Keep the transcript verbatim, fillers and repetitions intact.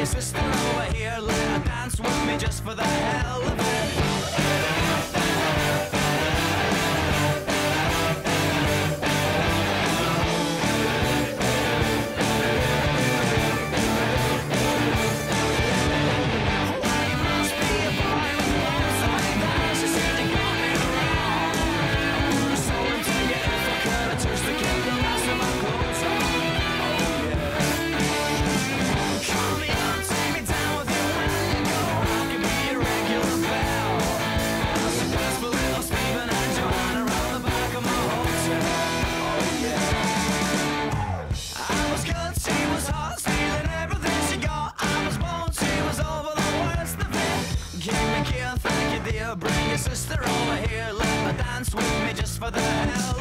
your sister over here. Let her dance with me just for the hell of it. Well, you must be a boy with loads of ideas. You said you got me wrong. So I'm telling you, if I could, I'd touch the kingdom last of my clothes on. Bring your sister over here, let her dance with me just for the hell.